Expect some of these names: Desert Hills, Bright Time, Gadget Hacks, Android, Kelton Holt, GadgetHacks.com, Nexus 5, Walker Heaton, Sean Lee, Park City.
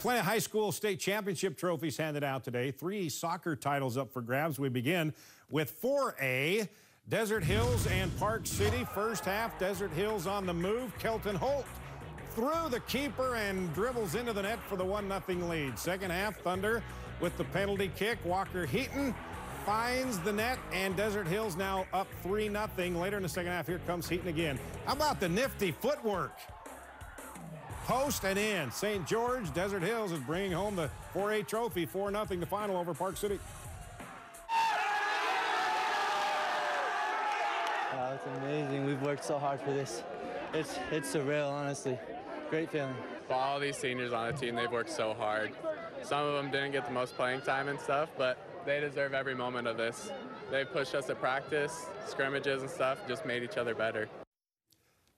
Plenty of high school state championship trophies handed out today. 3 soccer titles up for grabs. We begin with 4A, Desert Hills and Park City. First half, Desert Hills on the move. Kelton Holt through the keeper and dribbles into the net for the 1-0 lead. Second half, Thunder with the penalty kick. Walker Heaton finds the net, and Desert Hills now up 3-0. Later in the second half, here comes Heaton again. How about the nifty footwork? Post and in. St. George, Desert Hills is bringing home the 4A trophy, 4-0 the final over Park City. Wow, it's amazing. We've worked so hard for this. It's surreal, honestly. Great feeling. For all these seniors on the team, they've worked so hard. Some of them didn't get the most playing time and stuff, but they deserve every moment of this. They pushed us at practice, scrimmages and stuff, just made each other better.